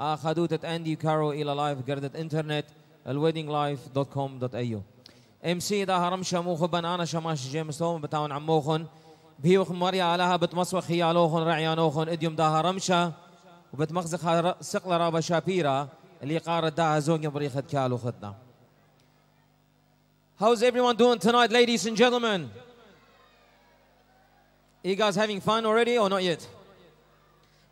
خدوتة أندي كارو إلى لايف قردة إنترنت الweddinglife.com.au MC ده هرم شموخ بن أنا شماش جيمس توم بتاون عموخن بهيوخ مريا لها بتمسوخ خيالوخن رعيانوخن إديوم ده هرمشة وبتمخزخ سقلة رابا شابيرا اللي قارد ده زوج بريخد كالو خدنا. How's everyone doing tonight, ladies and gentlemen? You guys having fun already or not yet?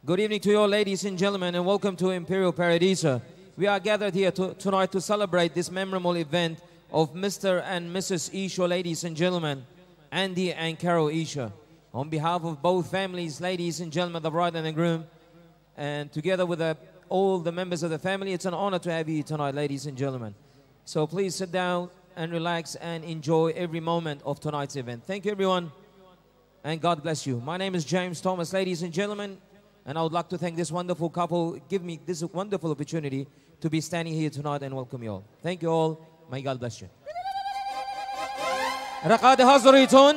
Good evening to you all, ladies and gentlemen, and welcome to Imperial Paradisa. We are gathered here tonight to celebrate this memorable event of Mr. and Mrs. Isho, ladies and gentlemen, Andy and Carol Isho. On behalf of both families, ladies and gentlemen, the bride and the groom, and together with all the members of the family, it's an honor to have you tonight, ladies and gentlemen. So please sit down and relax and enjoy every moment of tonight's event. Thank you, everyone, and God bless you. My name is James Thomas, ladies and gentlemen, and I would like to thank this wonderful couple, give me this wonderful opportunity to be standing here tonight and welcome you all. Thank you all. May God bless you. رقاد هزريتون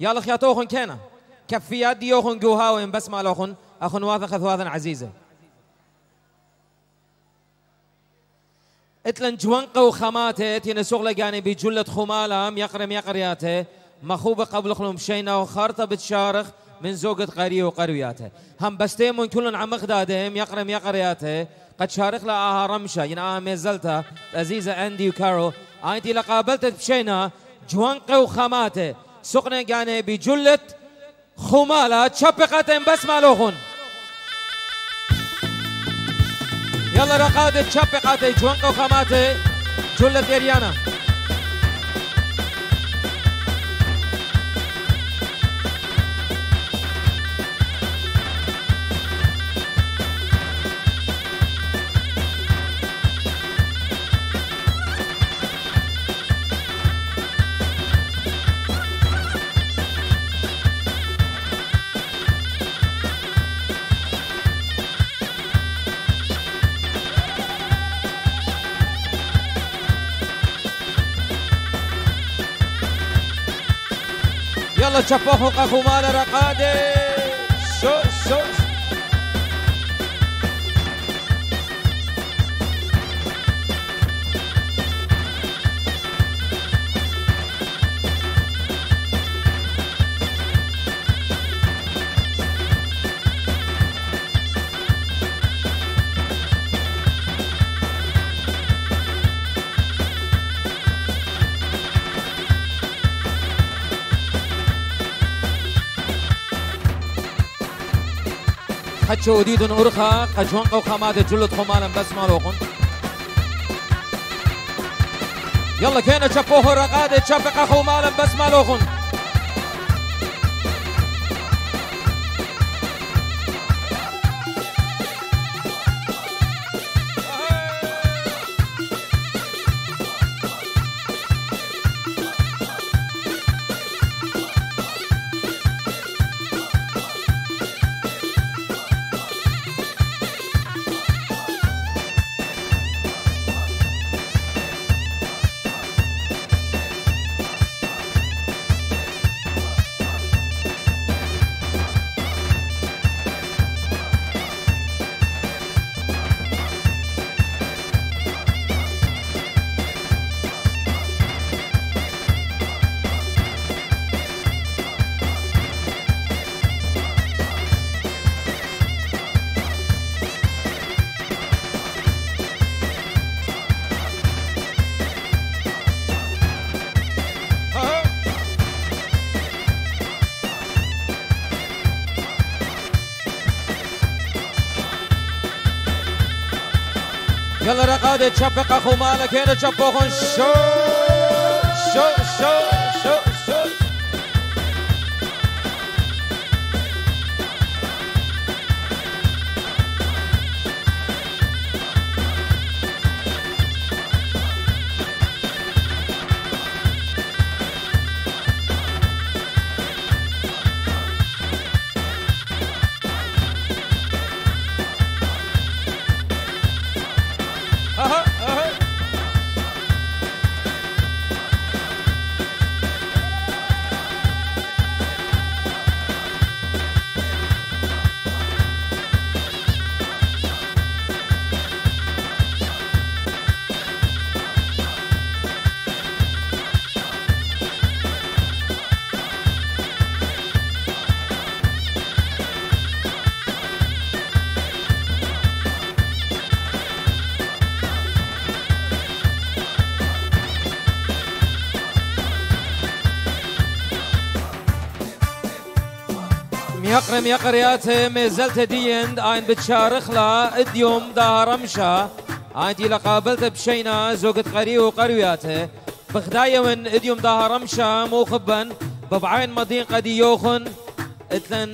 يلا خياتوخن كنا كفيات ديوخن جوهاوين بس ما لوخن أخن واثق ثواثا عزيزة. اتلن جوانق وخماته تنسوغ لجاني بجلة خمالهم يقرم يقرياته مخوبة قبل خلهم شينا وخرطة بتشارخ من زوجة قرية وقرياته هم بستيمون كلن عم خدادهم يقرم يقرياته قد شارخ لها رمشة ينعاها ميزلتها عزيزة أندي وكارو عينتي لقابلت بشينا جوانق وخماته سقنا جاني بجلة خمالة تشبقتهم بس مالوخن يلا رقادة تشبقتهم جوانق وخماته جلة إريانا شفوخو قخومال رقادي شو حتشو أديد أرخا قشون قوخامات جلد خمالا بس مالوقن يلا كينا شفوه رقادة شفق خمالا بس مالوقن يلا رقادة تشبق أخو مالك هنا تشبقون شو شو شو شو شو يقرم يقرياتهم زلت ديند عين بتشارخلا اديوم دار مشا عندي لقابلته بشينا زوجت قري وقرياته بخدايه من اديوم دار مشا موخبا ببعين مدين قد يوخن اثن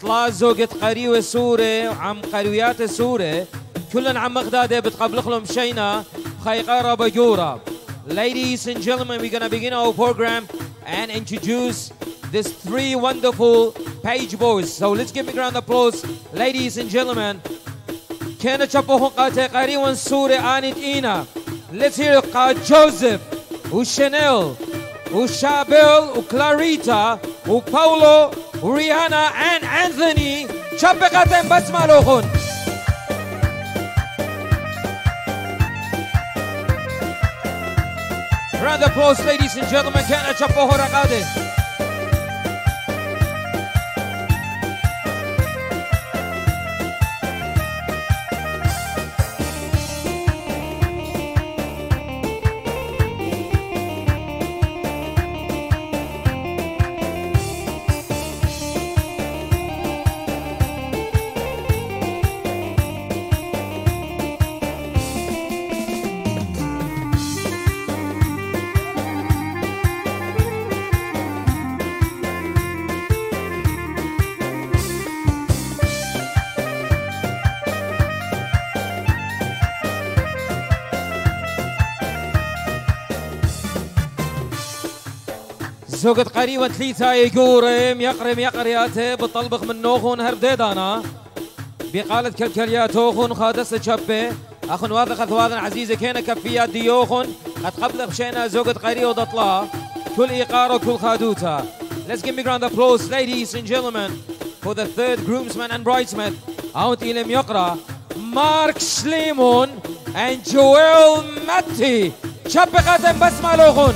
طلع زوجت قري وسوره عم قريات السوره كلن عم مقداده بتقبلخ لهم شينا خيقاره بجوره. Ladies and gentlemen, we're gonna begin our program and introduce these three wonderful page boys. So let's give a round of applause, ladies and gentlemen. كانت شبههم قاتقاري وانسوري آنت إينا. Let's hear قا جوزيف وشانيل وشابيل وكلاريتا وباولو وريهانا and أنثوني شبقاتهم بس مالوخون. Round of applause, ladies and gentlemen. Can I chop a horagade? زوجة قريبة ثلاثة يقورم يقرم يقرياته بطلبخ من نوخون هرديدانا بقالة كالكالياتوخون خادسة شبه أخن واضخة ثواذن عزيزة كينا كفيات ديوخون أتقبل بشينا زوجة قريبة ضطلا كل إيقارة كل خادوتا. Let's give me a round of applause, ladies and gentlemen, for the third groomsman and bridesman. عاونت إلم يقرأ مارك شليمون and جويل ماتي شبقاتهم بس مالوخون.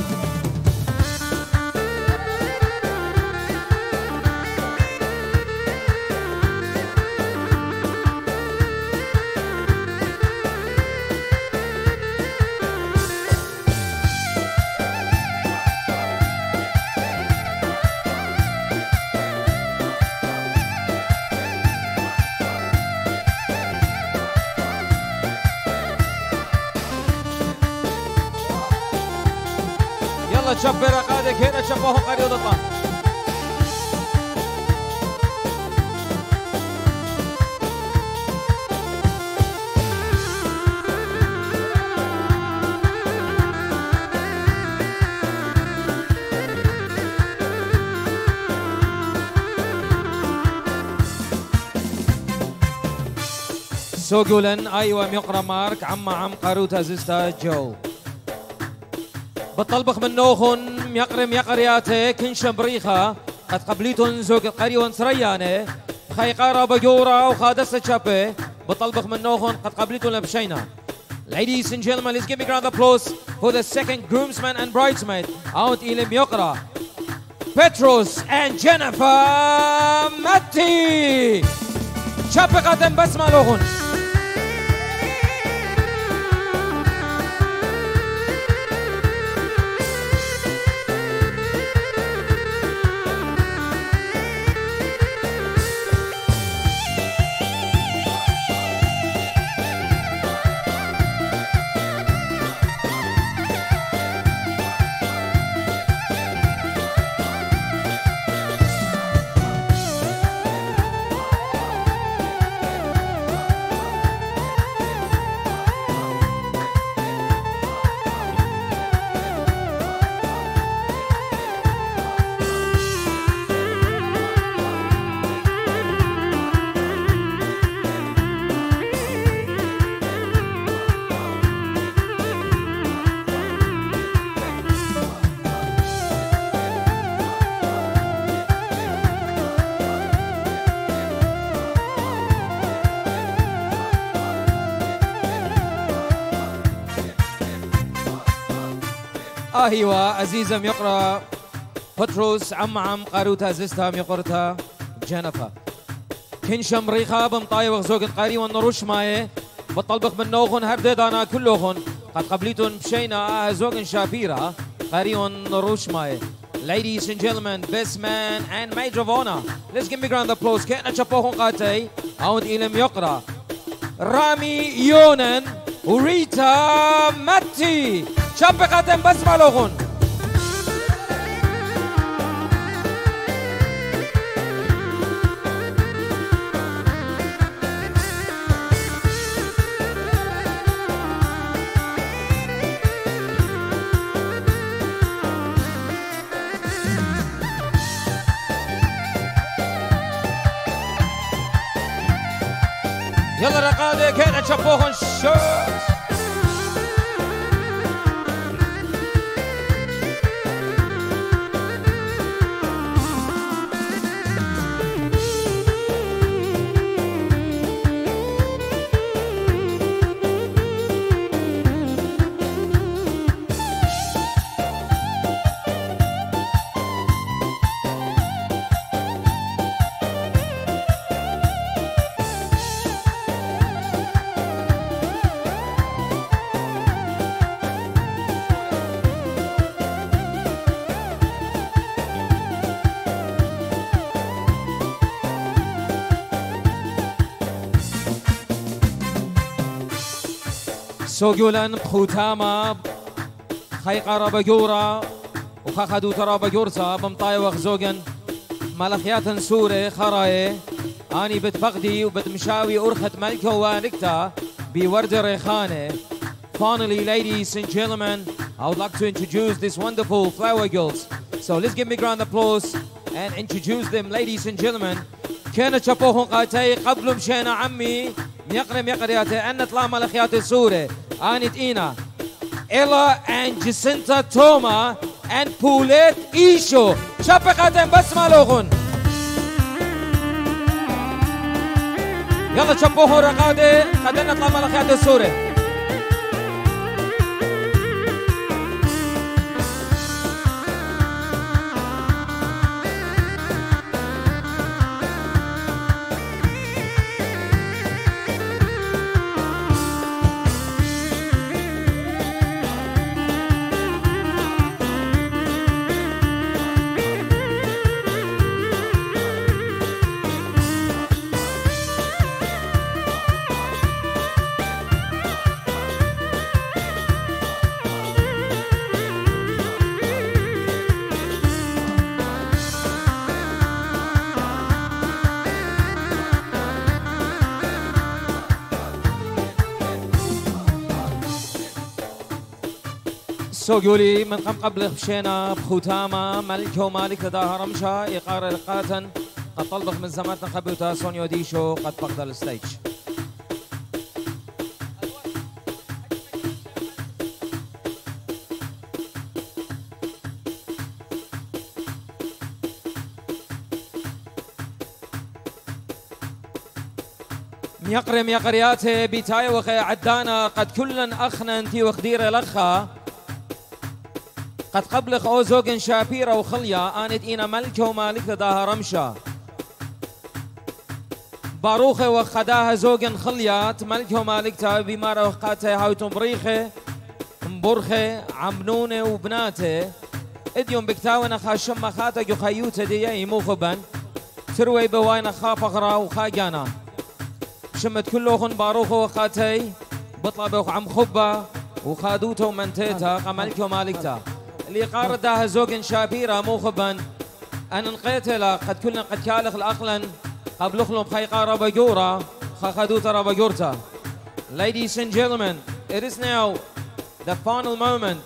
شبر قادك هنا شبههم قريض الله. سوغولن ايوه ميقرا مارك عم قاروتا زستا جو بطلبخ من نوخن يقرم يقرياته كنشم بريخة قد قبليتن زوج القري ونسريانه خيقارة بجورة وخادسة شابه بطلبخ من نوخن قد قبليتن لبشينا. Ladies and gentlemen, let's give a round of applause for the second groomsman and bridesmaid out إلم يقرأ Petros and Jennifer ماتي شابه قدم بس مالوخن. ايوه عزيزم يقرا بطرس عم قاروتا زستهم يقرتها جنفا كنشم ريخه بمطايوغ زوج القاري والنروش ماي بطلبخ من نوخن هردد انا كلوخن قد قبليتن بشينا زوج شافيره قاري والنروش ماي. Ladies and gentlemen, this man and Major of Honor. Let's give me round of applause. كأن شبههم قاتي عود إلم يقرأ رامي يونان وريتا ماتي شاب قاتم بس مالوغون. يلا رقادة كأن شبوهن شوز سوغيولان بخوتاما خيقارا بجورا وخاخدو ترا بجورسا بمطاي وخزوغن ملخياتن سوري خراي اني بتبغدي وبتمشاوي أرخت ملكه وانكتا بورد ريخانه. Finally, ladies and gentlemen, I would like to introduce these wonderful flower girls. So let's give me grand applause and introduce them, ladies and gentlemen. كانت شبوهن قاتي قبل مشينا عمي ميقرم يقرياتي أن طلع ملخياتي سوري آنت إينا إلا and Jacinta Toma and Poulet Isho شبقاتهم بس مالوغن. يلا شبوهن رقادي قدنا طلع ملخياتي سوري. سوغولي من قبل خشينا بخوتاما ملك ومالك تداهر مشا يقار لقاتا قد طلبت من زمانتنا قبلتها سونيو ديشو قد فقد الستيج. ميقرم يقرياتي بيتاي وخي عدانا قد كلا أخنا انتي وخدير لخا قد قبلق أوزوغن شابيرا وخليا آنت إينا ملكه ومالك تداها رمشا باروخه وخداها زوغن خليات ملكه ومالك تا بمارا وقاته هاوتم بريخه مبرخه عمنونه وبناته اديون بكتاونا خاشم مخاته يخيوته دياي موخبن تروي بواينا خافغرا وخاجانا شمت كلوخن باروخه وقاته بطلبه عم خبه وخادوته ومنتيته قملكه ومالكته اللي قاردها زوجن شابيرا موخبا أن نقيتلا قد كلنا قد كالخ الأقلا قبل خلهم خيقا ربجورا خاخدوتا ربجورتا. Ladies and gentlemen, it is now the final moment.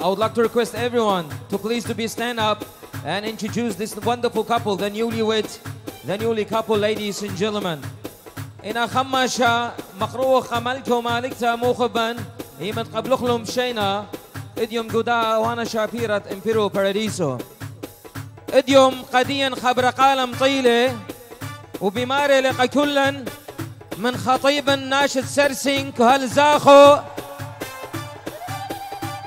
I would like to request everyone to please to be stand up and introduce this wonderful couple, the newly couple, ladies and gentlemen. إن خمشة مقروخ ملك ومالكتا موخبا هي من قبل خلهم شينا اديوم قدا وانا شابيرة امبيريال باراديسو اديوم قديا خبر قالم طيله وبماري لقى كلا من خطيب ناشد سرسين كهل زاخو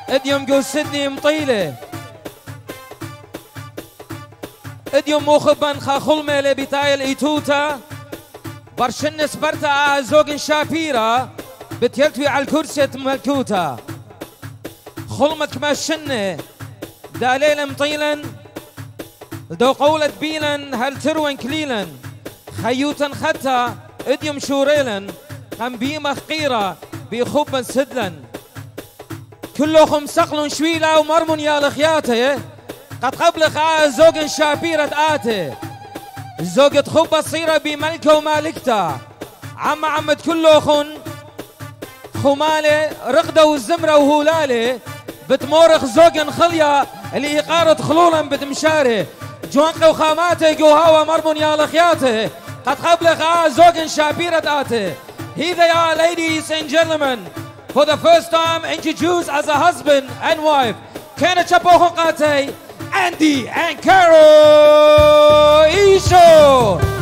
اديوم قو سدني مطيله اديوم موخبا خاخلمه لبتاي الايتوتا برشن سبرتا زوج شابيرة بتيلتوي على الكرسي ملكوتا خلمت كما الشنة داليلا مطيلا لدو قولة بيلن هل تروين كليلا خيوتا ختا اديم شوريلا قم بيمة خقيرة بيخبا سدلا كلهم سقل شويلا ومرمون يا لخياته قد قبل خاء زوج شابيرة آته زوجة خبا صيرة بملكة ومالكتا عمد كلهم خمالة رقدة والزمرة وهولالة بتمورخ زوجن خليا اللي إقارة خلولا بتمشاره جوانقه وخاماته جوهاوة مرمون يا لخياته قد قبلغ زوجن شابيرة آته. Here they are, ladies and gentlemen, for the first time introduced as a husband and wife, Kena Chapohokate, Andy and Carol Isho. Time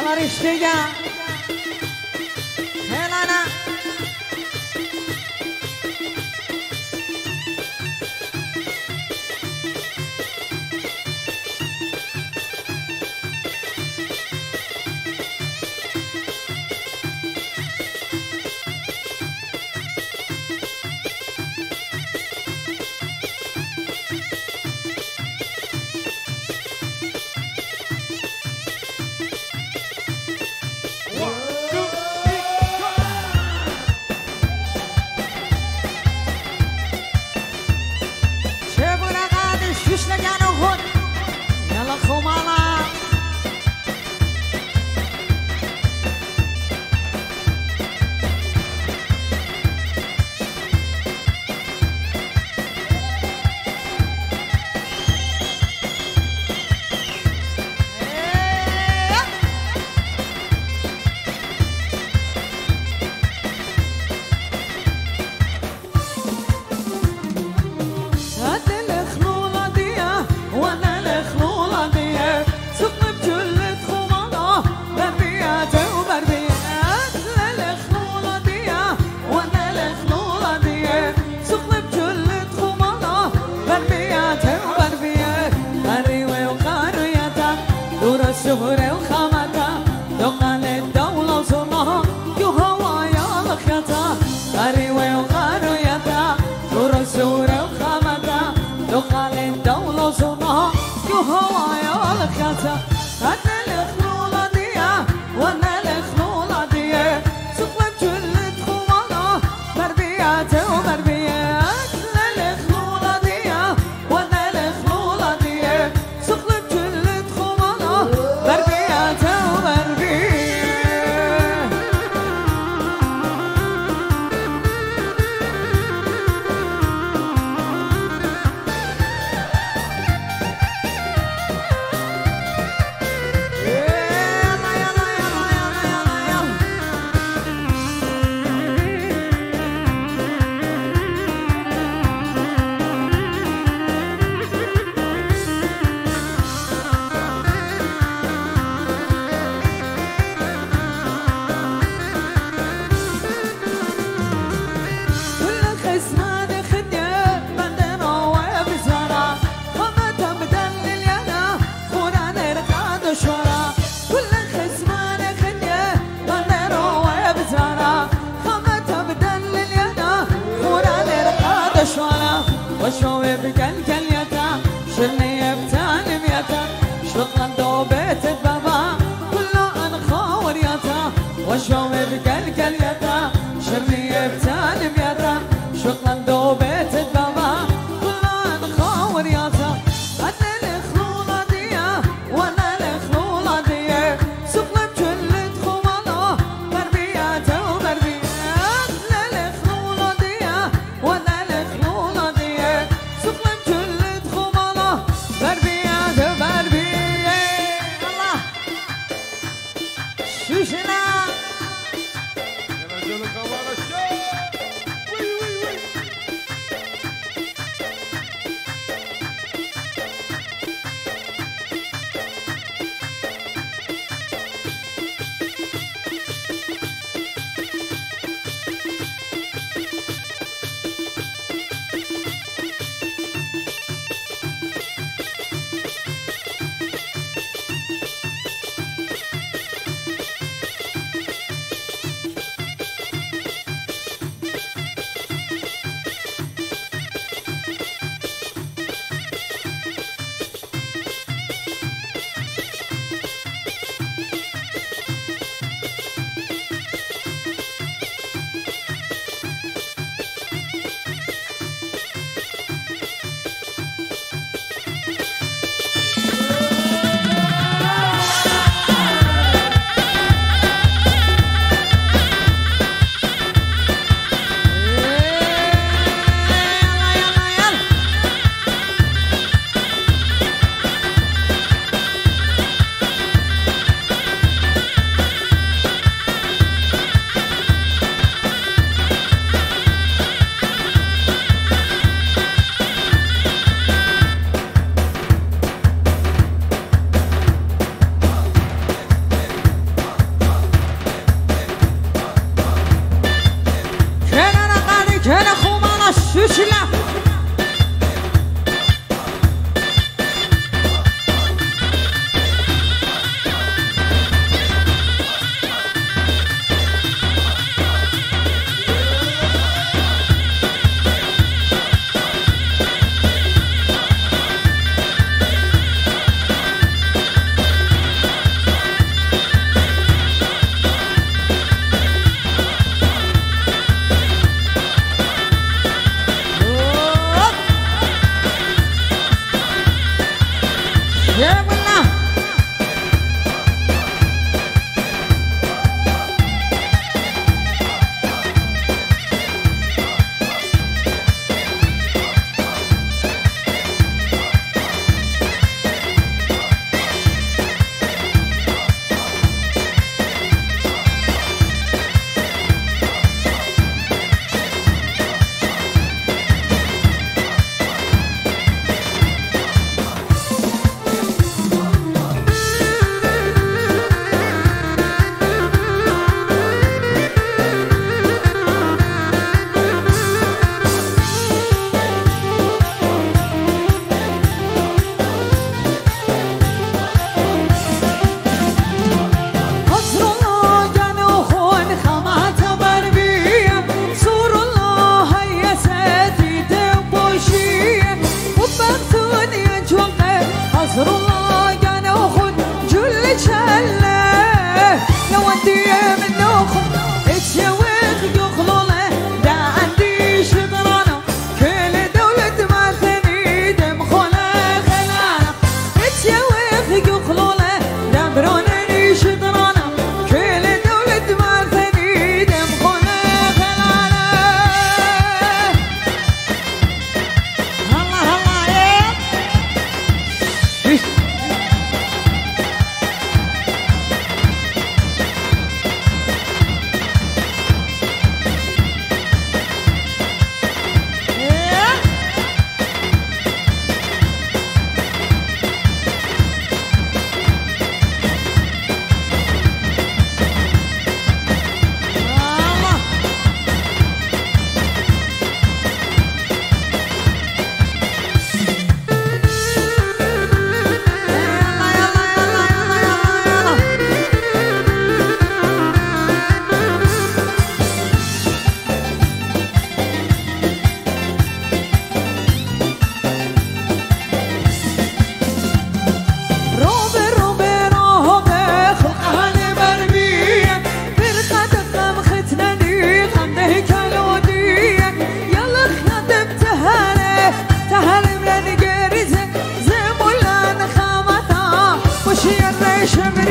Kalau istrinya Helena,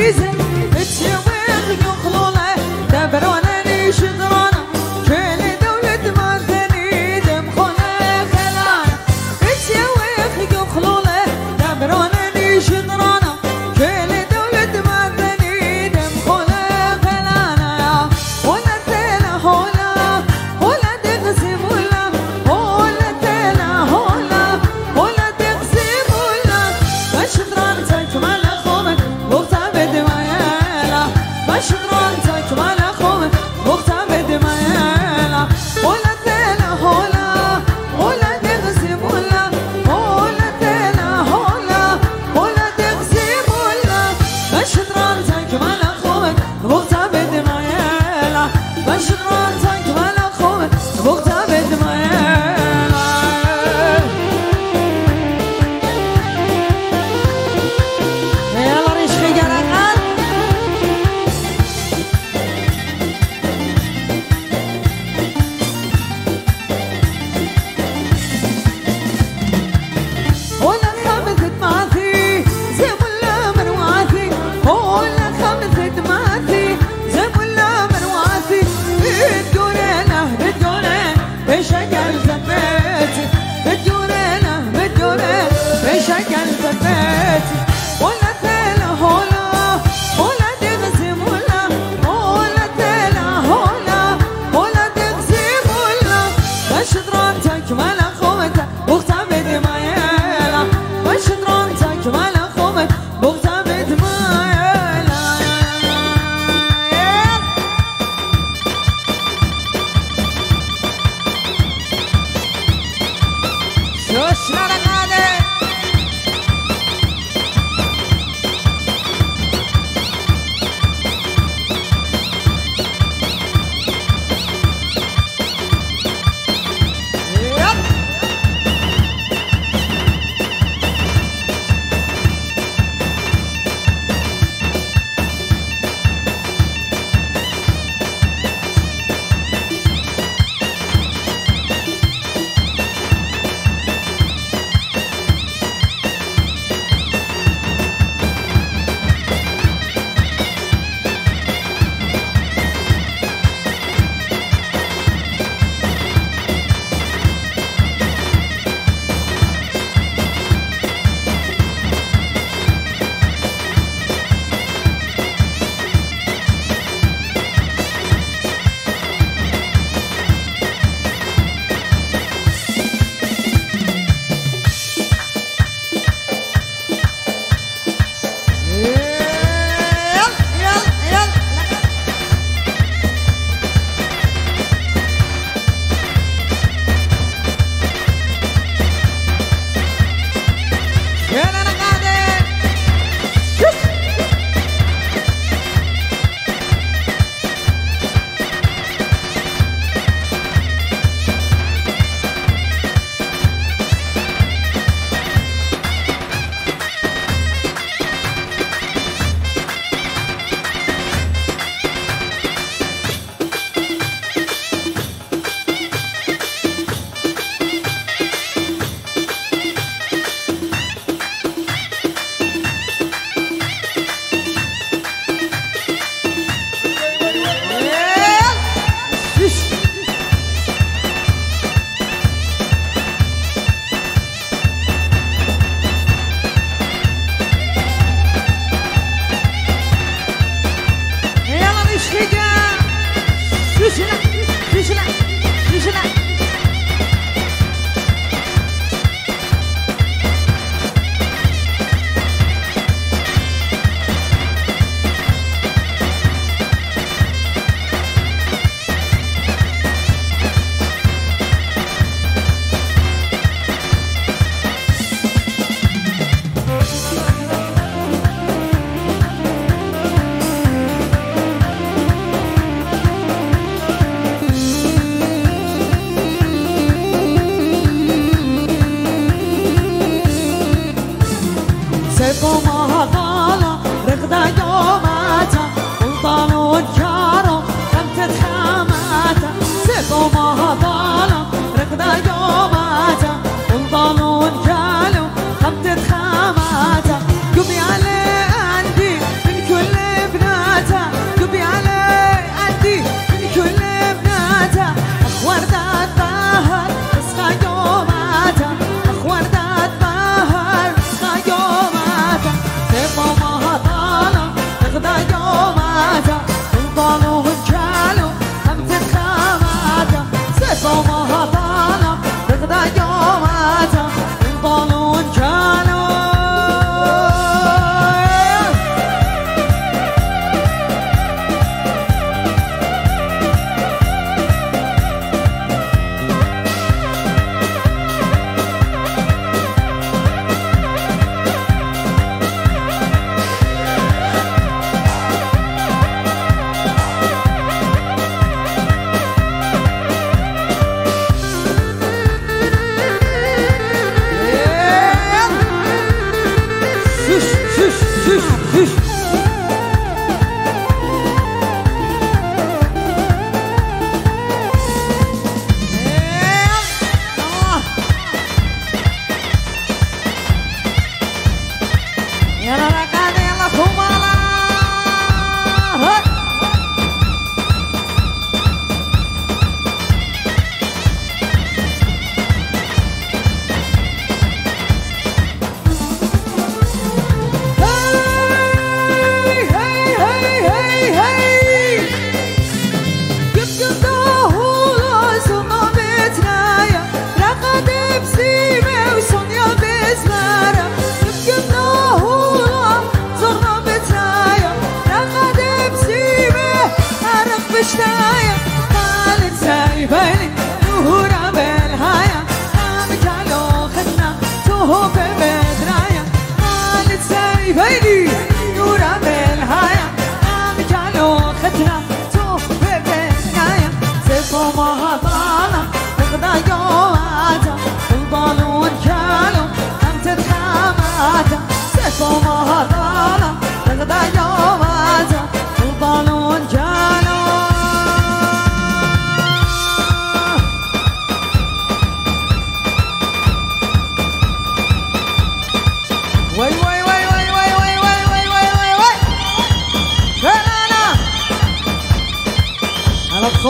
رزق بتشوق يخلونه دبرونا نشدرونا كل دولة ما تني دمخونه خلانا بتشوق يخلونه دبرونا نشدرونا كل دولة ما تني دمخونه خلانا ولا تنا هولا ولا تغزم ولا ولا تنا هولا ولا تغزم ولا مش دران تكمل قمت خاماته قمي على قلبي من كل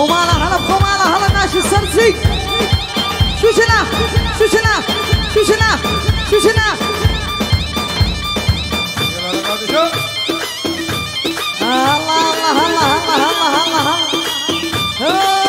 خمالة هلا بخمالة هلا ناشي السرسي شو شناف شو شناف شو شناف شو شناف الله الله الله الله الله الله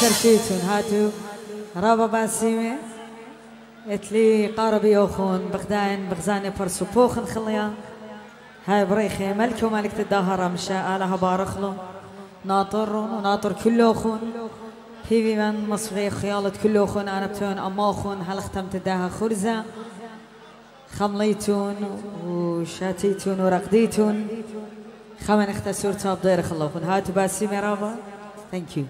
شرفيتون هاتو رابا باسيمة اتلي قاربي يوخون بغداين بغزاني برسو بوخن خليا هاي بريخي ملك وملك تداهر مشاء آلها بارخلو ناطرون وناطر كلوخون هيفي من مصغي خيالة كلوخون أنا بتون أماخون هل ختمت داها خرزة خمليتون وشاتيتون ورقديتون خمن اختسورتها بضير خلوخون هاتو باسيمة رابا thank you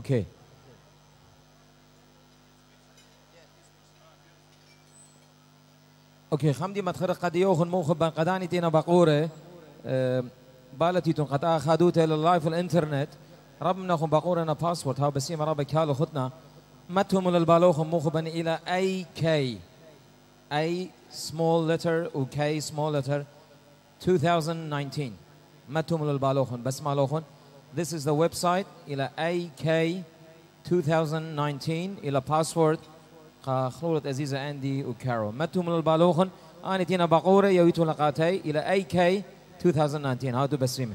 Okay. اوكي خمدي متخرق قد يوخن موخب بان قداني تينا باقوره بالتيتون قد اخذوته لللايف الانترنت ربنا خن باقوره انا باسورد هاو بسيم ربك هالو خدنا متهم للبالوخن موخبن الى اي كي اي سمول لتر وكي سمول لتر 2019 متهم للبالوخن بس مالوخن this is the website الى اي كي 2019 الى باسورد خلولة عزيزة أندي وكارول متو من البالوخن أنا تينا باقورة يويتو لقاتي إلى أي كي 2019 هادو بسريمة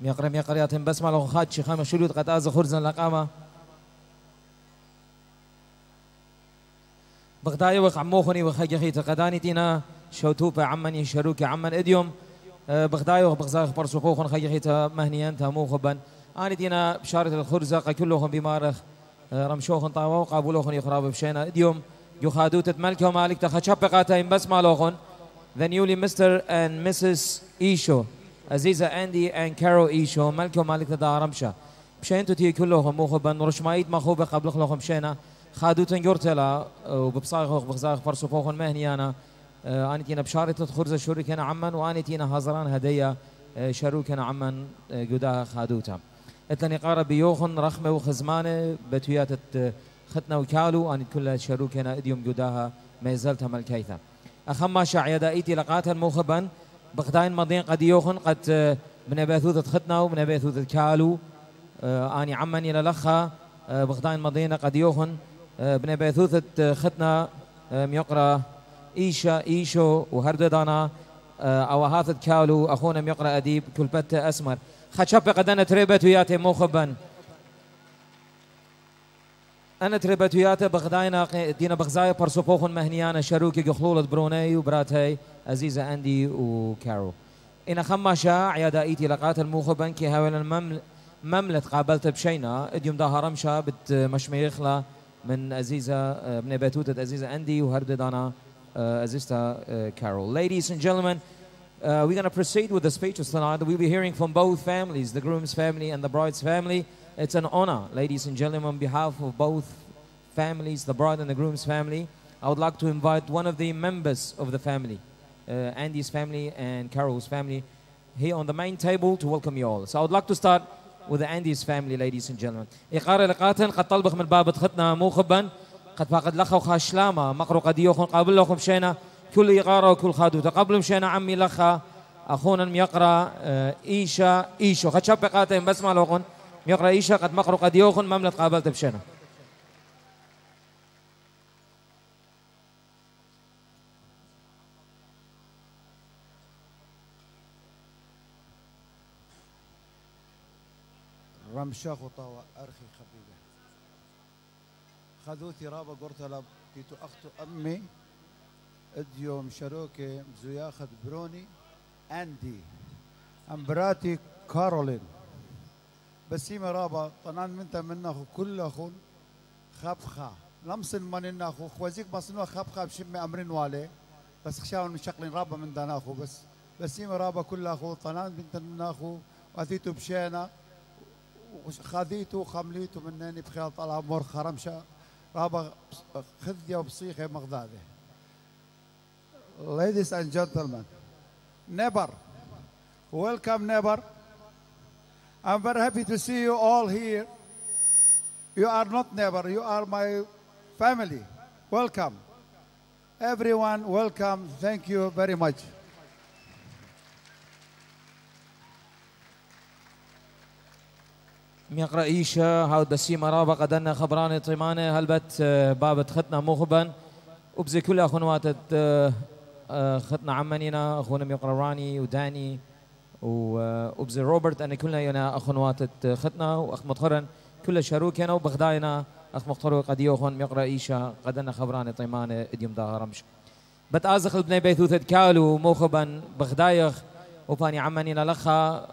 ميقرم يقرياتهم بس مالهم خاتشي خامة شلوت قد آز خرزن لقامة بغداي وق عموخني وخجخي تقداني تينا شوتوبة عمن يشروك عمن اديوم بغداي وق بغزاخ برسوخوخن خجخي تمهنيان تموخبن آني تينا بشارة الخرزة قكلوخن بمارخ رمشوخن طاوة وقابلوخن يخراب بشينا اديوم يخادوت ملكهم مالك تخشب قاتهم بس مالوخن the newly Mr. and Mrs. Isho عزيزة أندي and Carol Isho ملكو مالك تدار مشا مشينتو تي كلهم موخبن رشمايد مخوبة قبل خلهم مشينا خادوتن جورتلا وببصاغخ بغزاغ فرسو فوخن مهنيانا أنا تينا بشارة خرزة شركنا عمن وأنا تينا هزران هدية شروكنا عمن قداها خادوتها اتلني قارب بيوخن رخمة وخزمانة بتويات ختنا وكالو أنا كلها شروكنا اديوم قداها ما زلتها ملكيثة أخما شعيدائيتي لقاتها موخبن بغداين ماضيين قد يوخن قد من باثوثة ختنا ومن باثوثة كالو اني عمني للخا بغداين ماضيين قد يوخن من باثوثة ختنا ميقرا ايشا ايشو وهرددانا او هاثت كالو اخونا ميقرا اديب كلبت اسمر خشب قدنا تربت وياتي موخبا انا تربت وياتي بغداين دينا بغزايا برسوبوخن مهنيانا شروكي قخلولة بروني وبراتي عزيزة أندي وكارول إن خماشا عيادائيتي لقات الموخبن كي هاول المملة قابلت بشينا اليوم ظهر مشا بتمشميخلا من عزيزة من باتوتة عزيزة أندي وهرددانا عزيزة كارول. Ladies and gentlemen, we're going to proceed with the speeches tonight. We'll be hearing from both families, the groom's family and the bride's family. It's an honor, ladies and gentlemen, on behalf of both families, the bride and the groom's family. I would like to invite one of the members of the family. Andy's family and Carol's family here on the main table to welcome you all. So I would like to start with Andy's family, ladies and gentlemen. إقارة لقاتن قد طلبخ من باب ختنا موخبا قد فقد لخا وخاشلامة مقرو قد يوخن قابل لهم شينا كل إقارة وكل خادوته قبل مشينا عمي لخا أخونا ميقرا إيشا إيشو قد شاب قاتن بس ما لوخن ميقرا إيشا قد مقرو قد يوخن مملة قابلت بشينا رمشاخ وطاوة أرخي خبيبة خذوتي رابا قرطلب تيتو أختو أمي اديوم شروكي مزوياخد بروني أندي أمبراتي كارولين بسيمة رابا طنان منتا مناخو كل أخون خبخة لمسن منناخو خوزيك بصنوها خبخة بشمي أمرين والي بس خشاون مشقلين رابا من داناخو بسيمة رابا كل أخو طنان منتا مناخو وأثيتو بشينا وخذيته وخمليته مناني بخيال طلع مور خرمشة رابع خذية وبصيخة مغذاذة. Ladies and gentlemen, neighbor, welcome neighbor. I'm very happy to see you all here. You are not neighbor, you are my family. Welcome. Everyone, welcome. Thank you very much. ميقرأ إيشا هاو دسيمة رابقة دنا خبراني طيمانة هلبت بابت ختنا مخبا وبزي كل أخوانوات ختنا عمانينا أخونا ميقرأ راني وداني وبزي روبرت أنا كلنا ينا أخوانوات ختنا وأخ مطخرا كل شاروكنا وبغداينا أخ مختار قديو أخوان ميقرأ إيشا قدنا خبراني طيمانة إديم داهرمش بت أزخ البني بيثوثة كالو مخبا بغدايخ وفاني عمانينا لخا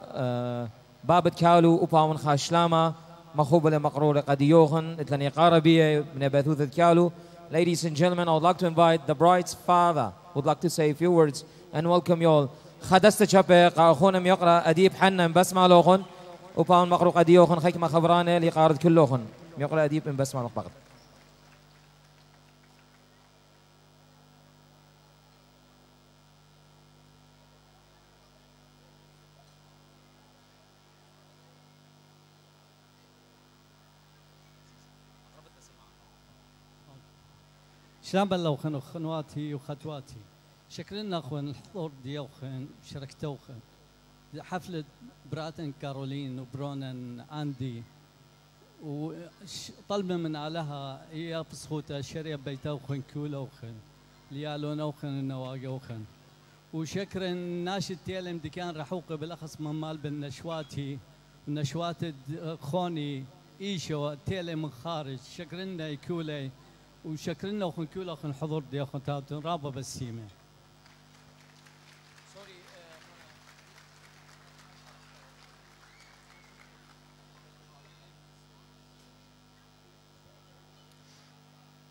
بابت كالو وباون خاشلاما مخوبة لمقرور قديوهن اتلاني قاربية من بثوثة كالو. Ladies and gentlemen, I would like to invite the bride's father. Would like to say a few words and welcome you all. خدست شبه قاخونا ميقرأ أديب حنا بسمع لهن وباون مقرور قديوهن خيك ما خبرانه لقارد كلهن ميقرأ أديب بسمع له بقى. شلام بلو خن خنواتي وخطواتي شكرنا أخوان الحضور ديوخن شركتوخن حفلة براتن كارولين وبرونن أندي وطلب من عليها هي بسخوتها شرية بيتوخن كولوخن ليالونوخن النواجوخن وشكرا ناشد تيلم دي كان رحوق بالأخص من مال بالنشواتي ونشوات خوني إيشو تيلم من خارج شكرنا يكولي وشكرنا وخنكول أخن حضور دي أخن تابتن رابا بسيمة.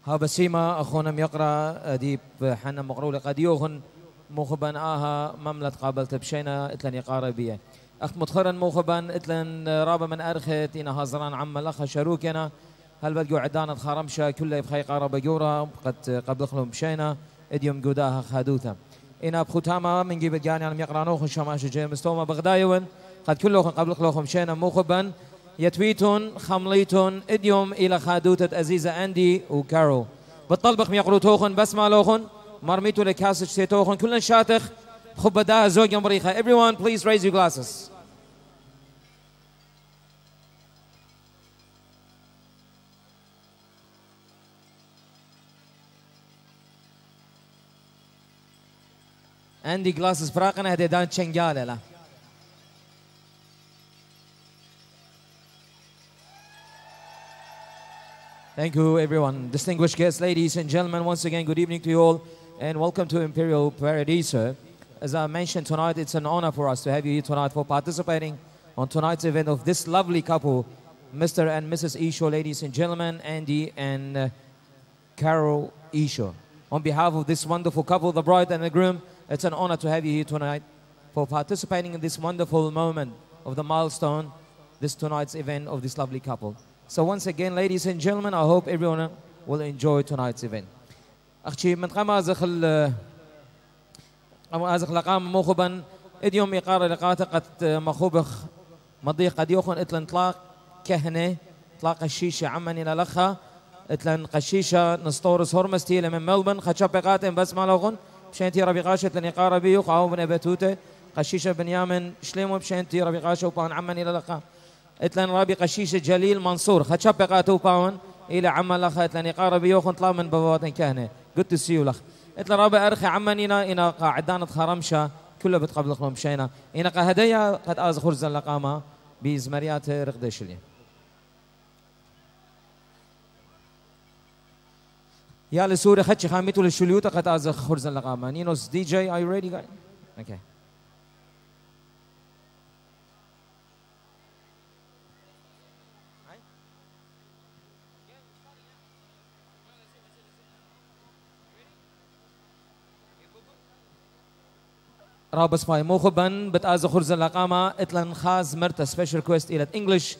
ها بسيمة أخونا ميقرأ أديب حنا مقرولة قديوهن موخبان آها مملة قابلت بشينا إتلن يقاربية أخت متخرن موخبان إتلن رابا من أرخت إنا هازران عم الأخ شاروكنا هل بدقوا عدانا خارمشا كله بخي قاربة جورا قد قبلهم بشينا اديوم جوداها خادوثا إنا بختامة من جيب جاني على ميقرانوخن شماش جيمس توما بغدايون قد كلهم قبلهم بشينا مخبا يتويتون خمليتون اديوم إلى خادوثة أزيزة أندي وكارول بالطلبخ ميقروتوخن بسمع لوخن مرميتو لكاسج سيتوخن كلن شاتخ خب داها زوج مريخة. Everyone please raise your glasses. عندي جلاسز فراقنا هدي دان شنجالة لا Thank you everyone. Distinguished guests, ladies and gentlemen, once again good evening to you all and welcome to Imperial Paradisa. As I mentioned tonight, it's an honor for us to have you here tonight for participating on tonight's event of this lovely couple, Mr. and Mrs. Isho, ladies and gentlemen, Andy and Carol Isho. On behalf of this wonderful couple, the bride and the groom, it's an honor to have you here tonight for participating in this wonderful moment of the milestone, this tonight's event of this lovely couple. So once again, ladies and gentlemen, I hope everyone will enjoy tonight's event. أختي من قام أزخ لقام مخبا اليوم يقار لقاته قد مخبخ مضيق قد يخون إتلن طلاق كهنة طلاق الشيشة عمني للخا إتلن قشيشة نستورس هرمستي لمن ملبن خشب قاتم بس ما لغن بشانتي ربيقاشة لنقارة بيو قاو بن بتوتة قشيشة بنيامن شليمو بشانتي ربيقاشة وبان عمن إلى لقا إتلان رابي قشيشة جليل منصور خشب قاتو باون إلى عمن لخا إتلان يقارة بيو خنطلا من بواتن كهنة good to see you لخ إتلان رابي أرخي عمنينا إنا قاعدان خرمشة كله بتقبل خلهم شينا إنا قهدية قد آز خرزا لقامة بزمريات رقدش لي يا لسوري خدش خاميتو للشليوتا قد أزخ خرزن لقاما. نينوس دي جي, are you ready guys? Okay. رابس فاي موخبن بتأزخ خرزن لقاما اتلن خاز مرتا special request إلى English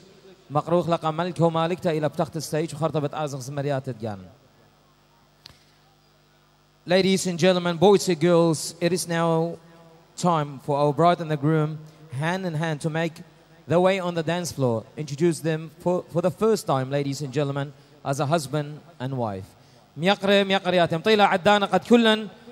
مقروخ لقى ملكه ومالكته إلى بتخت السيج وخرطبت آزغ زمريات الديان. Ladies and gentlemen, boys and girls, it is now time for our bride and the groom, hand in hand, to make their way on the dance floor. Introduce them for the first time, ladies and gentlemen, as a husband and wife. ميقري ميقرياتهم طيلة عدانة قد كلن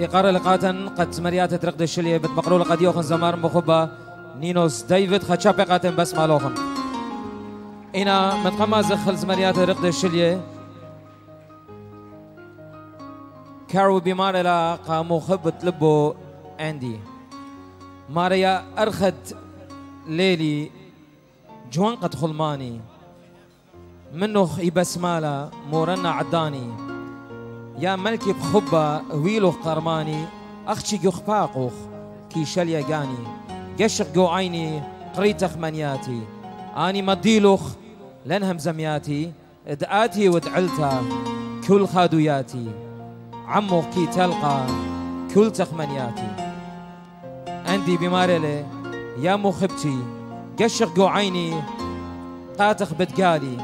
إقارة لقاتن قد مريات ترقد الشلية بتمقرول قد يوخن زمار مخبة نينوس ديفيد خد شابي قاتن بس مالوخن إنا متقمة زخل زمريات ترقد الشلية كارو بمارة لقا مخبة لبو أندي ماريا أرخد ليلي جوان قد خلماني منو يبسمالة مورنا عداني يا ملكي بخبة ويلو قرماني أخشي يخباقوخ كي شليا جاني قشق جو عيني قريتخ منياتي آني مديلوخ لنهم زمياتي دقاتي ودعلتا كل خادوياتي عمو كي تلقى كل تخمنياتي عندي بمارلي يا مخبتي قشق جو عيني قاتخ بتقالي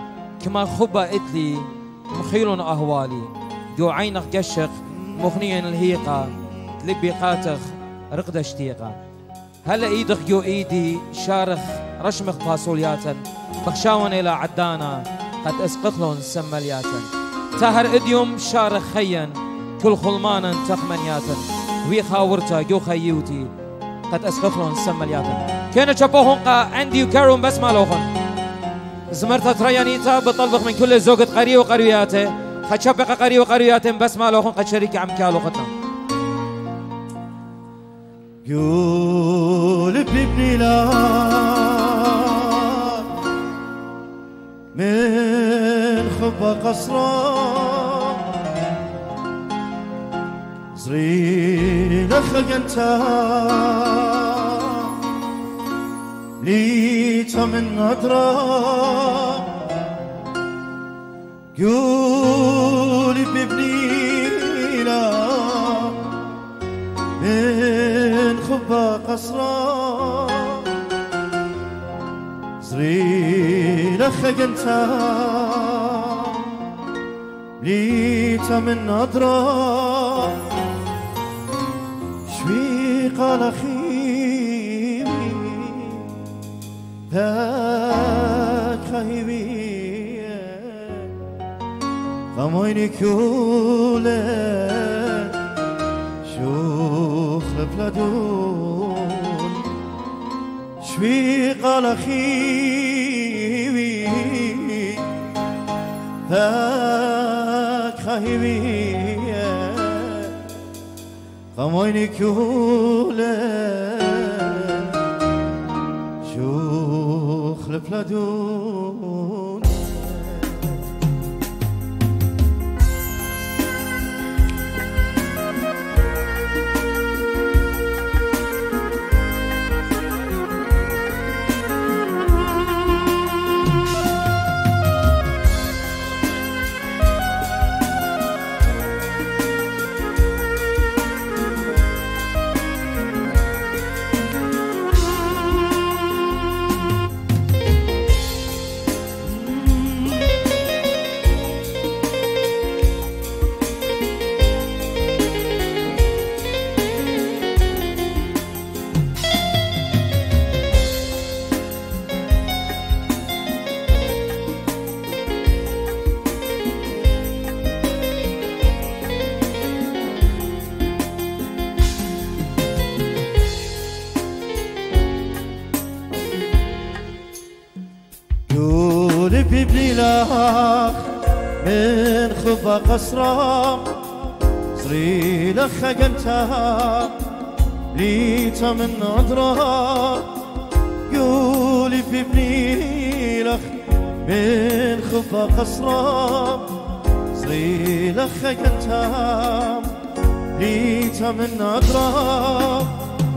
كما خبا اتلي مخيلون اهوالي جو عينك قشق مخنيا الهيقه لبي قاتخ رقده شتيقه هلا ايدخ جو ايدي شارخ رشمخ فاصولياتا مخشاون الى عدانا قد اسقطلون سملياتا تهر اديوم شارخ خيا كل خلمانا تخمنياتا وي خاورتا جو خيوتي قد اسقطلون سملياتا كان شبوهم قا عندي وكارون بس مالوخن زمرتها تريانيتا بطلبخ من كل زوجة قرية وقرياته قد شبق قرية وقرياته بس ما لهم قد شريك عم كالو قطنا قول بابني لا من خبة قصرة زريني نخلق انت ليت من أدراك قولي ببني لا من خبة قصرة زري لخك انت ليت من أدراك شوي قال أخي هاك خيبي ضميني كولك شوخ لبلدون شويق على خيبي هاك خيبي ضميني كولك الفلادون من خبة قصرة صري لخا قمتها ليتا من عذرها قولي ببني لخ من خفا خسرام صغي لخي كتام ليتا من أقرام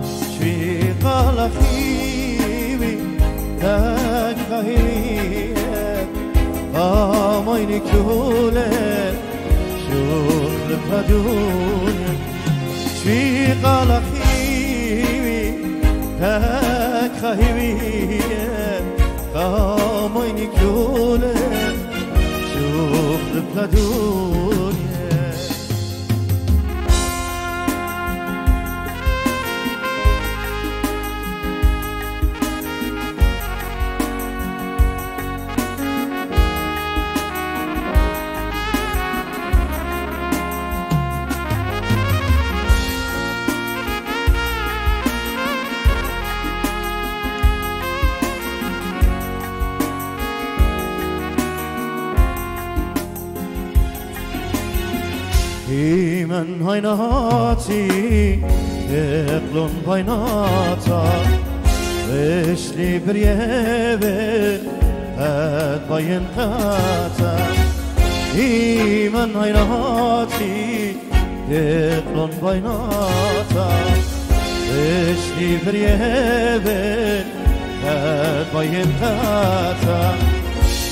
شفي قال خيبي لك خيب قامين كولي شوخ لفدون شفي قال خيبي لك خيبي قامين كولي شوخ لفدون من عيناتي يقلن بيناتا وش لي بريبه هات بينقاتا من عيناتي يقلن بيناتا وش لي بريبه هات بينقاتا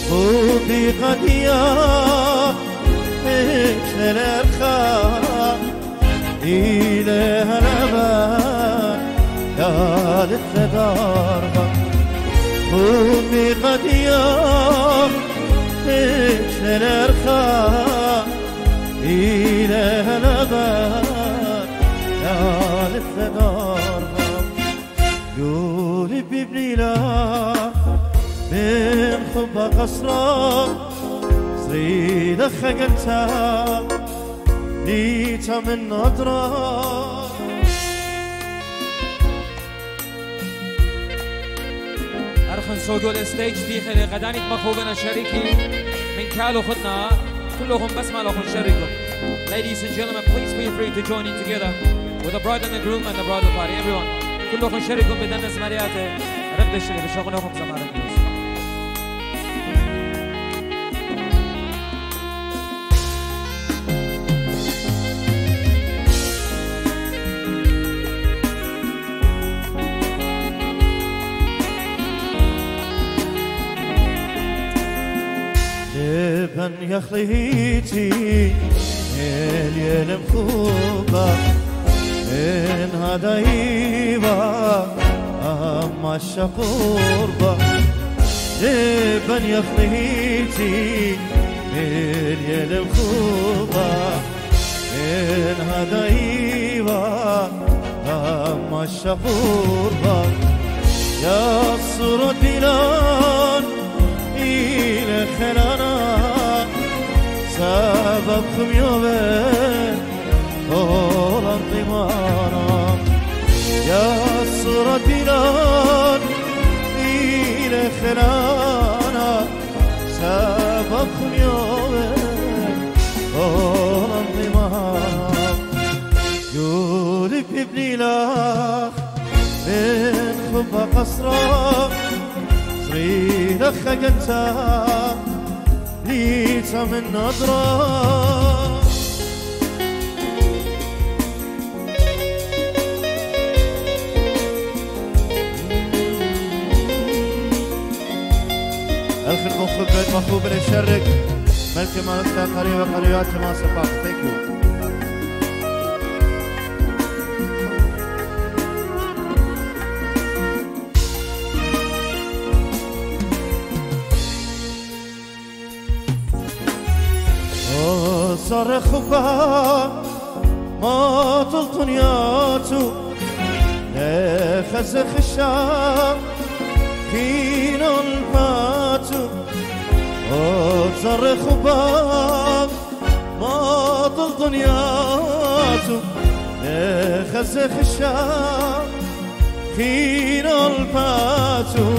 خوبي قديا مثل الخاء إلى هربا يا للثداربا قومي قد يوم مثل الخاء إلى هربا يا للثداربا قولي ببني لا من حب قصرا صغير لخقلتها ليتا من نظرة أرخن صوتو الستيج دي خلي غدانك مخوبنا شريكي من كالو خدنا كلهم بسمع لهم شريكهم. Ladies and gentlemen, please feel free to join in together with the bride and the groom and the bridal party. Everyone, كلهم شريكهم بدنا زمرياته رب الشريك بشغلهم زمرياته. من يخليتي اليل مخوبة من هدايبة أما الشقربة من يخليتي اليل مخوبة من هدايبة أما الشقربة يا صورة بلان إلى خلانا سببكم يومين طول انضمارا يا صورتنا إلى خلانا سببكم يومين طول انضمارا قولي بابني لك من خبا قصرا صغير لخك انت ليتا من نظرة ألخ المخبر بيت مخبوب نشرك ملك ما نفتح قريبة قريبات ما صفاق. Thank you. صار خفا ما طلتن ياتو لا خزخ الشام حين الفاتو صار خفا ما طلتن ياتو لا خزخ الشام حين الفاتو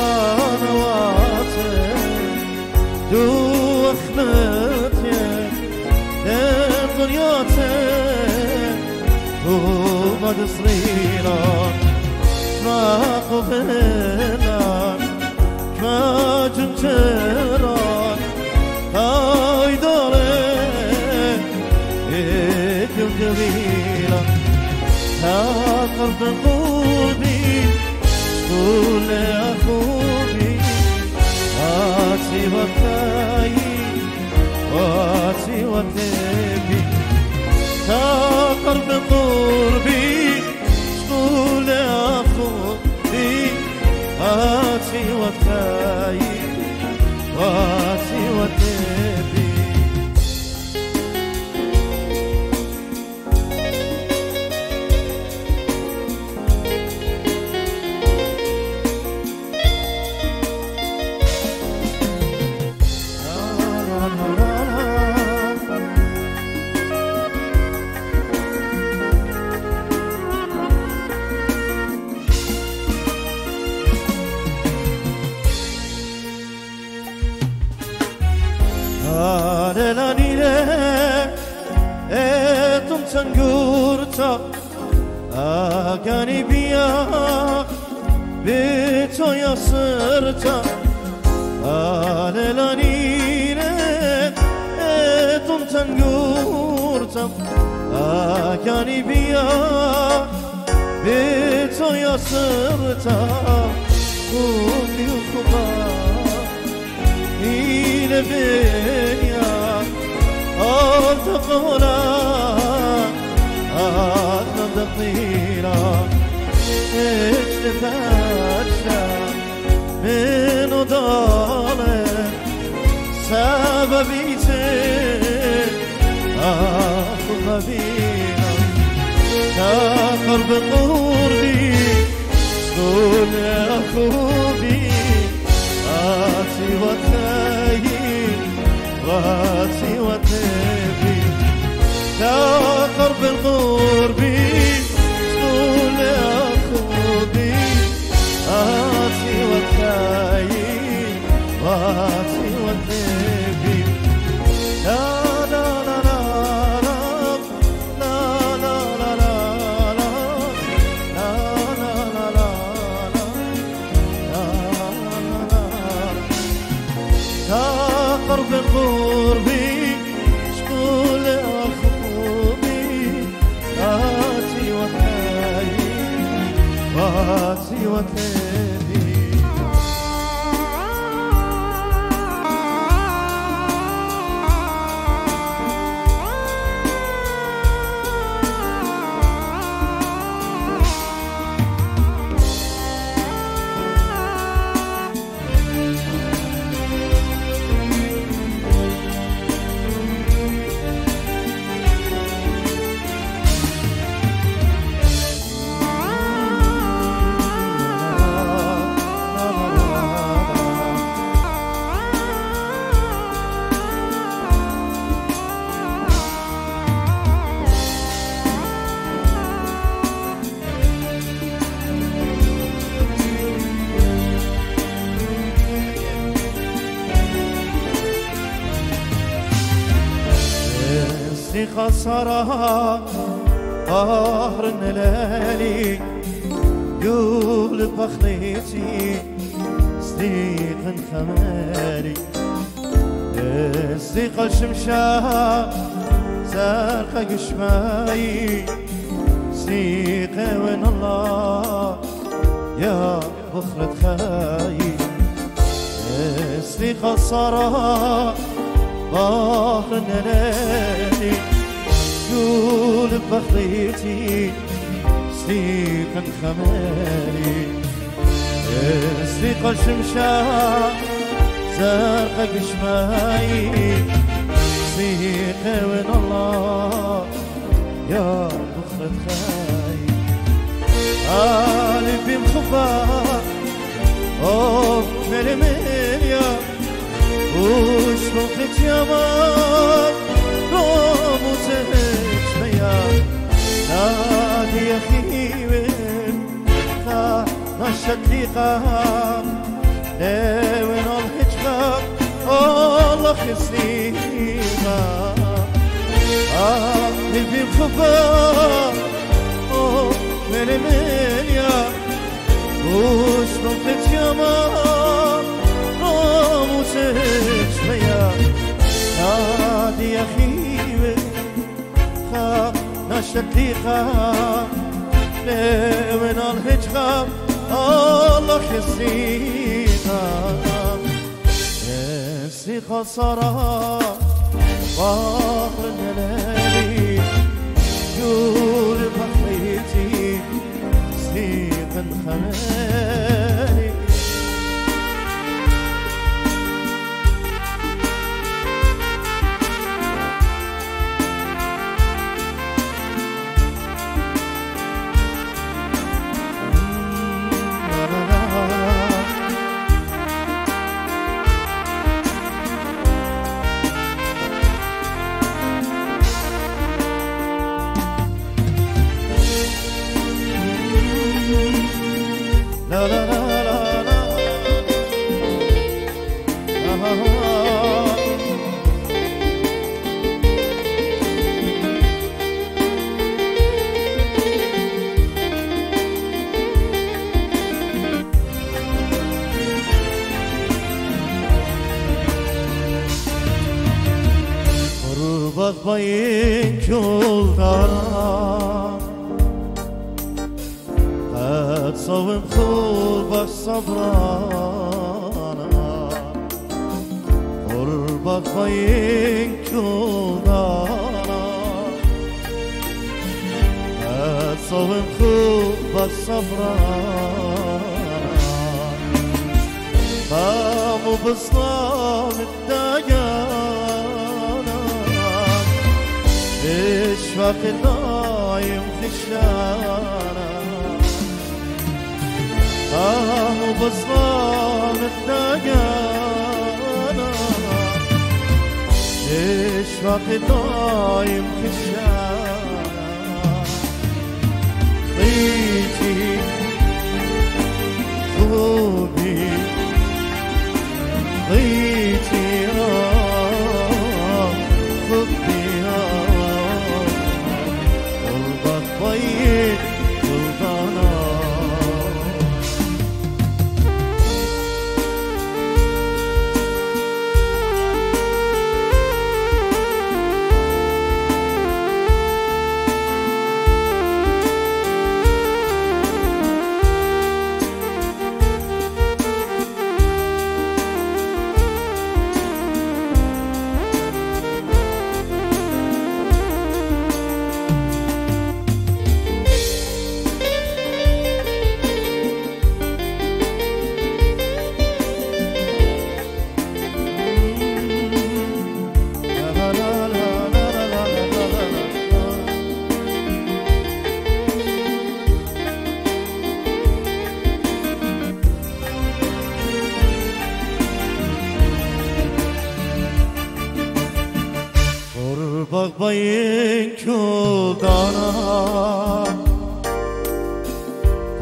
أنا واتي دو أخنات دنياتك وما تصرينا ما قبلنا صرا قهر نلالي قول بخليتي صديق خمالي صديق الشمشاء زرق قشماي صديق وين الله يا بخرة خاي صديق الصرا قهر نلالي قول بخضيتي صديقا خمالي صديق الشمشاء زرق قشماي صديقي وين الله يا بخرة خاي قلبي مخبى حب ململيا وش وقت يا مار نادي يا خيوين نشت لقاء لوين الهجرة الله خسيما قلبي مخبى ململيا وش نطلت يا مار يخيب خاب نشتي خاب لمن الهجاب الله خسيخاب نفسي خسارة واخر جلالي جول بحيتي سيقا خمالي Bakmayın yollara Katsavım kul bak sabrana Korur bakmayın yollara Katsavım kul bak sabrana Kamu bıslam iddiyan مش وقت نايم خشانة وبظلام الدجانة مش وقت نايم خشانة ضيتي خوبي ضيتي Bakmayın kuldana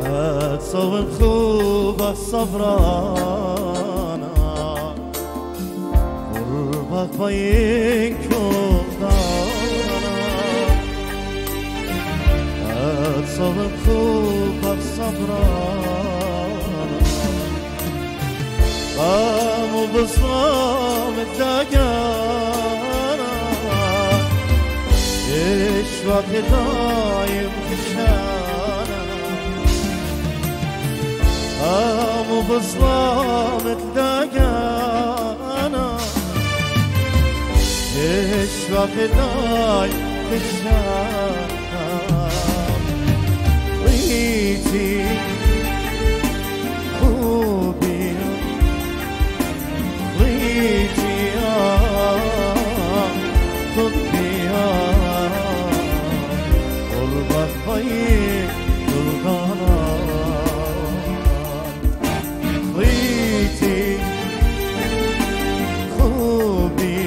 Katsavın kuba sabrana Kur bakmayın kuldana Katsavın kuba sabrana Kamu bıslam eddagan مش وقت نايم خشانة قاموا بظلام اتلاقانا مش وقت نايم خشانة ريتي خوبي ريتي خبي خيتي خوبي خيتي خوبي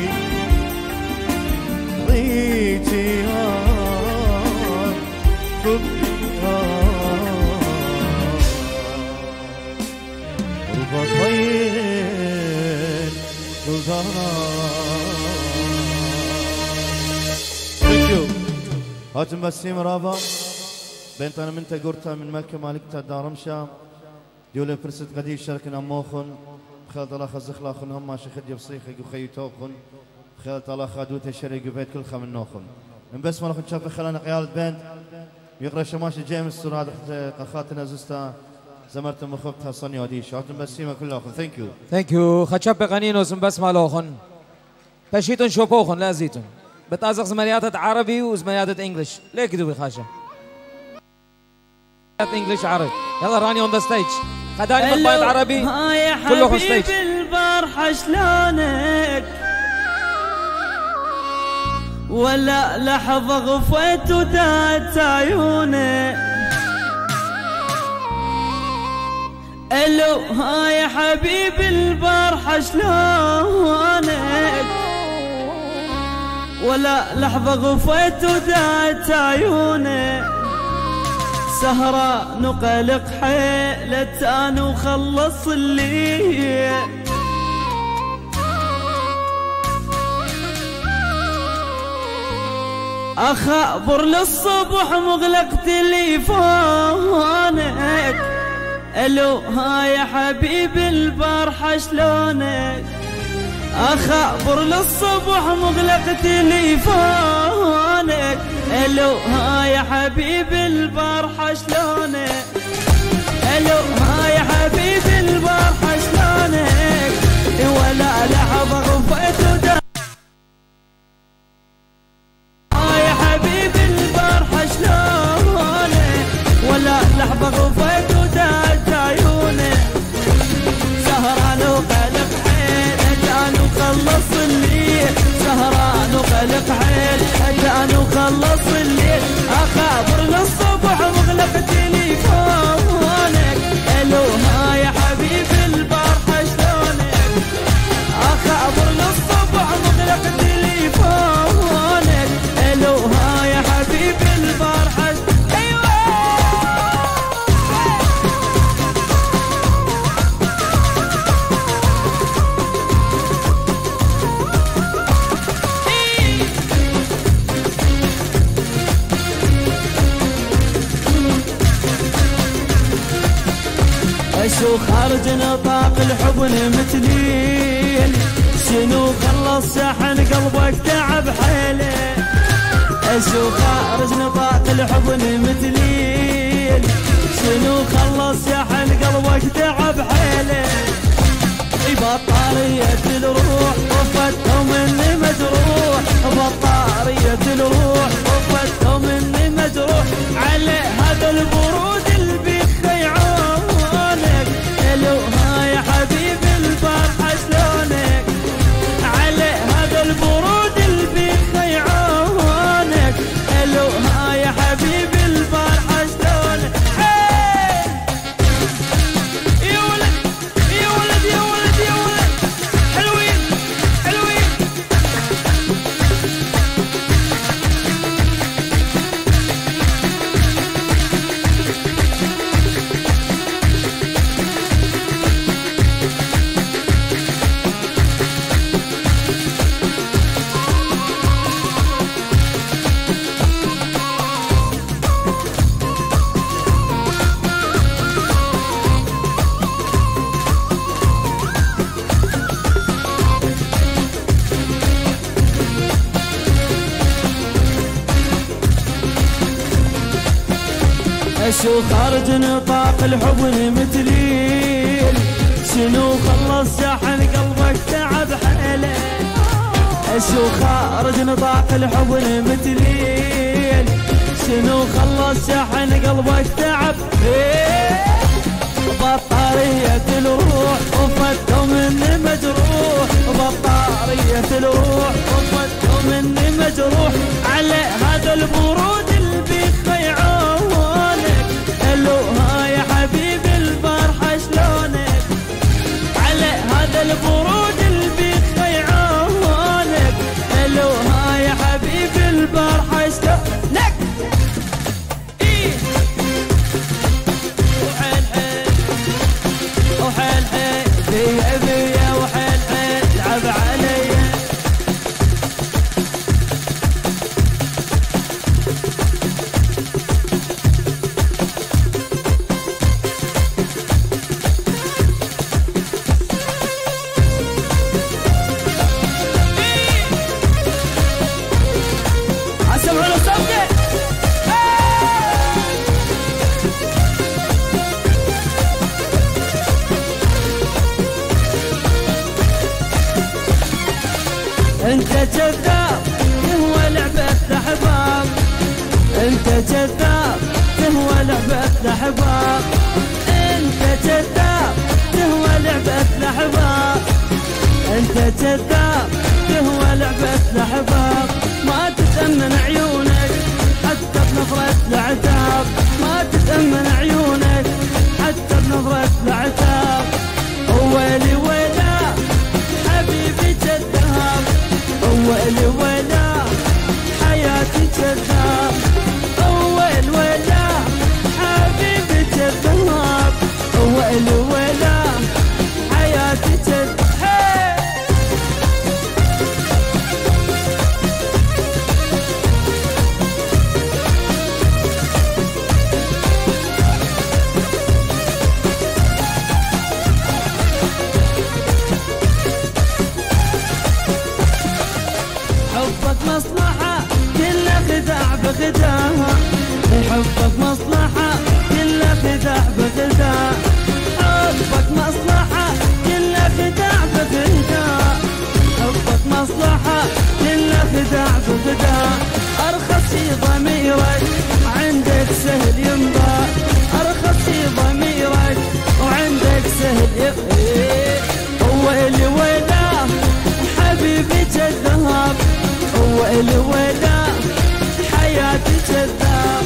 وبطير هاتم بسيم رابع بنت أنا منتا قرتا من مكة مالكتا دارمشا ديولي برسد قديم شاركنا موخن بخير دلاخ الزخلاخن هم ماشي خد يبصيخك وخيوتوخن خيل طلا خادوت الشريك بيت كل خم النوخم من بس ما راح نشوف خلنا قيال بنت يقرا شماش جيمس صور هذا قخاتنا زستا زمرت مخبت حصني ودي شات بسيمه كلها ثانك يو ثانك يو خشب غنينوس بس ما لوخن بشيتون شوفوخن لازيتون بتازق زمنيات عربي وزمنيات انجلش ليك دوي خاشه انجلش عربي يلا راني اون ذا ستيج خداني مقبايض عربي كلهم ستيج البارحه شلونك ولا لحظه غفيت وتات عيونك الو ها يا حبيبي البارحه شلونك ولا لحظه غفيت وذات عيونك سهره نقلق حيلة انا وخلص الليل اخبر للصبح مغلق تليفونك الو ها يا حبيبي البارحه شلونك اخبر للصبح مغلق تليفونك الو ها يا حبيبي البارحه شلونك الو ها يا حبيبي البارحه شلونك ولا لحظه غفيت ودا ها يا حبيبي البارحه شلونك ولا لحظه غفيت خلص الليل سهران وقلق حيل هجان وخلص الليل اخابر للصبح مغلق تليفونك الو ها يا حبيبي البارحه شلونك اخابر للصبح مغلق تليفونك الو ها يا حبيبي البارحه شو خرج نطاق الحضن متليل شنو خلص شحن قلبك تعب حيله شو خرج نطاق الحضن متليل شنو خلص شحن قلبك تعب حيله بطارية الروح وفتهم مني مجروح بطارية الروح وفتهم مني مجروح على هذا البرود شو خرج نطاق الحضن متليل شنو خلص شحن قلبك تعب حيله شو خرج نطاق الحضن متليل شنو خلص شحن قلبك تعب بطارية الروح وفتو مني مجروح بطارية الروح وفتو مني مجروح على هذا البرود اللي بيخيعون الو ها يا حبيبي البارحه شلونك على هذا البرود اللي بيخيعونك الو ها يا حبيبي البارحه شلونك ايه وحيل حيل وحيل حيل بيا بيا وحيل حيل تعب علي انت كذاب تهوى لعبة الاحباب، انت كذاب تهوى لعبة الاحباب، انت كذاب تهوى لعبة الاحباب، ما تتأمن عيونك حتى بنظرة العتاب، ما تتأمن عيونك حتى بنظرة العتاب، ويلي ويلا حبيبي كذاب، ويلي ويلا حياتي كذاب، ويلي ويلا حبيبي كذاب، ويلي ويلا حياتي كذاب. مصلحة كلها خداع بخداعها، حبك مصلحة كلها خداع بخداع، حبك مصلحة كلها خداع بخداع، حبك مصلحة كلها خداع بخداع، أرخص في ضميرك وعندك سهل ينضاع، أرخص في ضميرك وعندك سهل يقضي، ويلي ويلا حبيبي كالذهب، ويلي ويلا حياتي كذاب،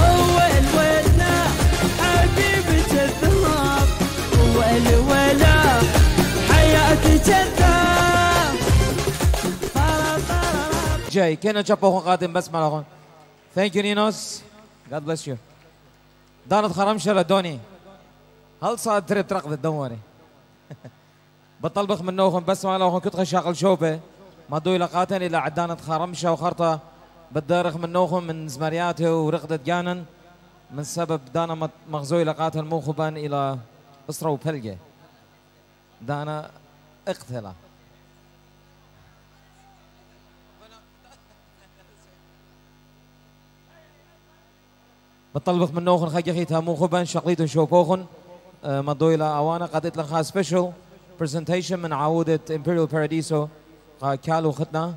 ويلي ويلا حبيبي كذاب، ويلي ويلا حياتي كذاب. جاي كنا جابوهم قادم بس مالهم. Thank you نينوس. God bless you. دانت خرمشلة دوني. هل صار تريب ترقد الدواري؟ بطلبخ منهم بس مالهم كنت خشاقل شوبه. مضوا لقاتن إلى عدانة خرمشة وخرطة بالدارخ من نوخم من زمرياته ورقدة جانن من سبب دانا مغزوي لقاتن موخبا إلى أسرة وبلقة دانا اقتله. بطلبخ من نوخن خجخيتها موخبا شقليتن شوبوخن مضوا إلى أوانا قدت لنخا سبيشل برزنتيشن من عودة Imperial Paradiso كالو ختنا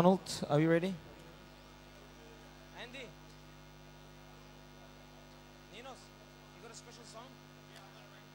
Donald, are you ready? Andy? Ninos, you got a special song? Yeah, I'm ready.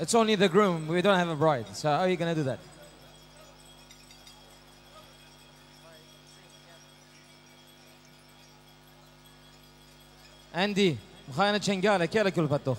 It's only the groom. We don't have a bride. So how are you going to do that? Andy, مخاينة شنقالة كيلا كل بطوخ.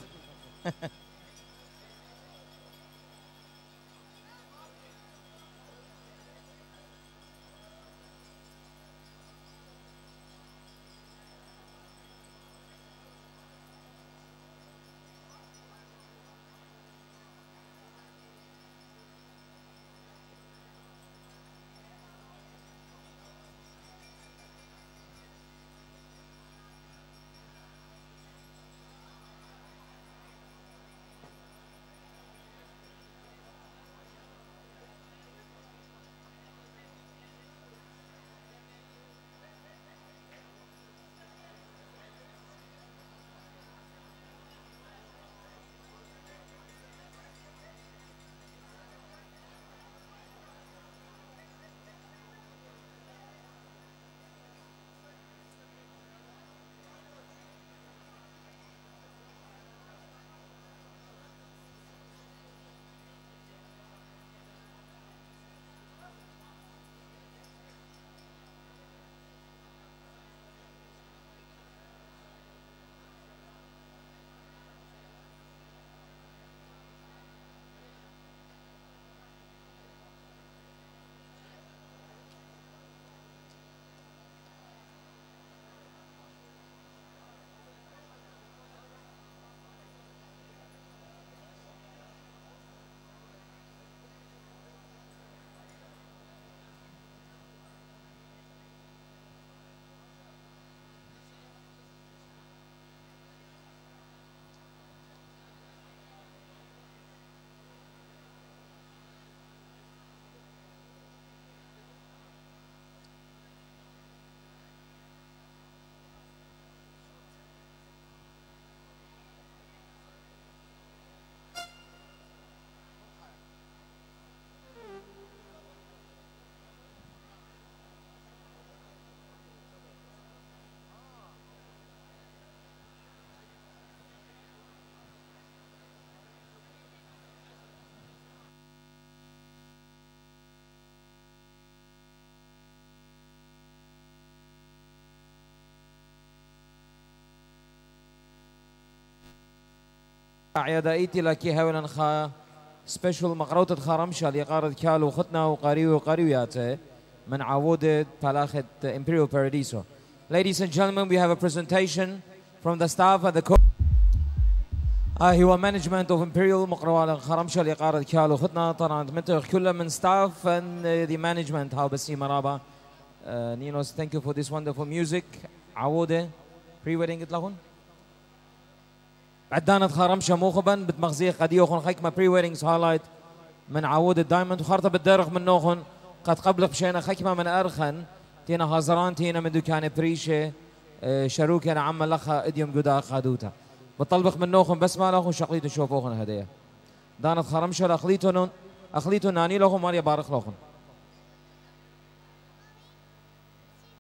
عيادائيتي لكي هاولا خا سبيشل مقروطة خارمشة اللي قارد كالو خطنا وقاريو وقاريوياته من عودة بلاخة Imperial Paradiso. Ladies and gentlemen, we have a presentation from the staff at the court. هو management of Imperial مقروطة خارمشة اللي قارد كالو خطنا طرانت متخ كله من staff and the management هاو بسي مرابا. Ninos, thank you for this wonderful music. عودة pre-wedding يطلقون. عدانة خارمشة موخبا بتمغزية قديوخن خيكما بري ويرينجز هالايت من عود الدايموند وخارطة بالدرخ من نوخن قد قبل بشينا خيكما من أرخن تينا هازران تينا من دوكان بريشة شاروكنا عم لخا اديوم قدا خادوتا بطلبخ من نوخن بس ما لخن شقليتو شوفوخن هدية دانة خارمشة لأخليتو ناني لخن ماريا بارخ لخن